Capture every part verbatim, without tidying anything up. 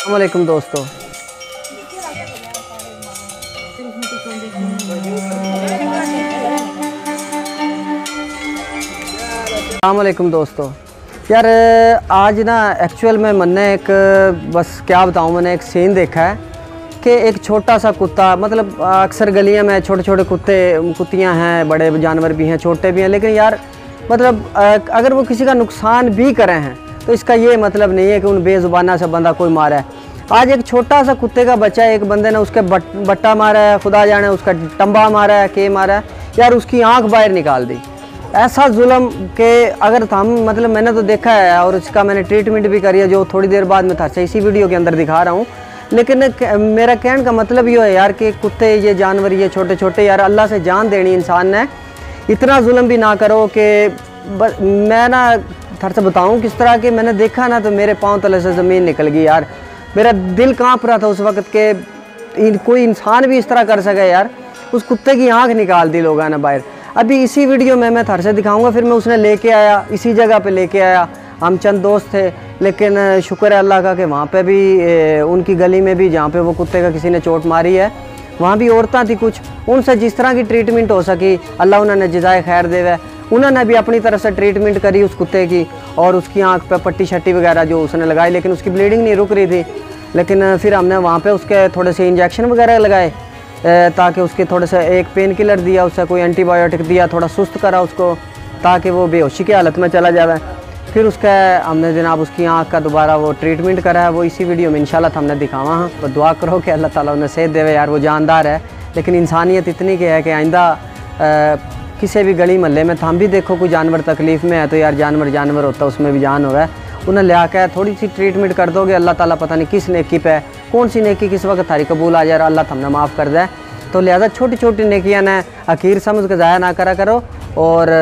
अस्सलामुअलैकुम दोस्तों, अस्सलामुअलैकुम दोस्तों। यार आज ना एक्चुअल में मैंने एक बस क्या बताऊँ, मैंने एक सीन देखा है कि एक छोटा सा कुत्ता, मतलब अक्सर गलियों में छोटे छोटे कुत्ते कुत्तियाँ हैं, बड़े जानवर भी हैं, छोटे भी हैं, लेकिन यार मतलब अगर वो किसी का नुकसान भी करें हैं तो इसका ये मतलब नहीं है कि उन बेज़ुबाना से बंदा कोई मारा है। आज एक छोटा सा कुत्ते का बच्चा, एक बंदे ने उसके बट बट्टा मारा है, खुदा जाने उसका टंबा मारा है, के मारा है, यार उसकी आंख बाहर निकाल दी। ऐसा जुल्म के अगर हम मतलब मैंने तो देखा है और इसका मैंने ट्रीटमेंट भी करी है, जो थोड़ी देर बाद में था इसी वीडियो के अंदर दिखा रहा हूँ। लेकिन मेरा कहने का मतलब ये है यार कि कुत्ते, ये जानवर, ये छोटे छोटे, यार अल्लाह से जान देनी इंसान ने, इतना जुल्म भी ना करो कि मैं ना थर से बताऊँ किस तरह के मैंने देखा ना, तो मेरे पाँव तले से ज़मीन निकल गई यार। मेरा दिल कांप रहा था उस वक्त के इन, कोई इंसान भी इस तरह कर सके यार। उस कुत्ते की आंख निकाल दी लोगों ने बाहर। अभी इसी वीडियो में मैं थर से दिखाऊंगा। फिर मैं उसने लेके आया, इसी जगह पे लेके आया, हम चंद दोस्त थे, लेकिन शुक्र है अल्लाह का कि वहाँ पर भी ए, उनकी गली में भी जहाँ पर वो कुत्ते का किसी ने चोट मारी है, वहाँ भी औरतें थी कुछ, उनसे जिस तरह की ट्रीटमेंट हो सकी अल्लाह उन्होंने जज़ाए खैर देवे। उन्होंने भी अपनी तरफ से ट्रीटमेंट करी उस कुत्ते की, और उसकी आंख पे पट्टी शट्टी वगैरह जो उसने लगाई, लेकिन उसकी ब्लीडिंग नहीं रुक रही थी। लेकिन फिर हमने वहाँ पे उसके थोड़े से इंजेक्शन वगैरह लगाए, ताकि उसके थोड़े से एक पेन किलर दिया, उससे कोई एंटीबायोटिक दिया, थोड़ा सुस्त करा उसको ताकि वो बेहोशी की हालत में चला जाए। फिर उसका हमने जनाब उसकी आँख का दोबारा वो ट्रीटमेंट करा है, वो इसी वीडियो में इंशाल्लाह हमने दिखावा। हाँ तो दुआ करो कि अल्लाह ताला उन्हें सेहत देवे यार, वो जानदार है। लेकिन इंसानियत इतनी की है कि आइंदा किसी भी गली महल्ले में थाम भी देखो कोई जानवर तकलीफ़ में है तो यार जानवर जानवर होता है, उसमें भी जान हो रहा है, उन्हें ले आकर थोड़ी सी ट्रीटमेंट कर दोगे, अल्लाह ताला पता नहीं किस नेकी पे कौन सी नेकी किस वक्त थारी कबूल आ जाए, अल्लाह हमने माफ़ कर दे। तो लिहाजा छोटी छोटी नेकियां ना अखीर समझ के ज़ाया ना करा करो। और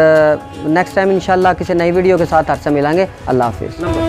नेक्स्ट टाइम इंशाल्लाह किसी नई वीडियो के साथ हर से मिलेंगे। अल्लाह हाफिज़।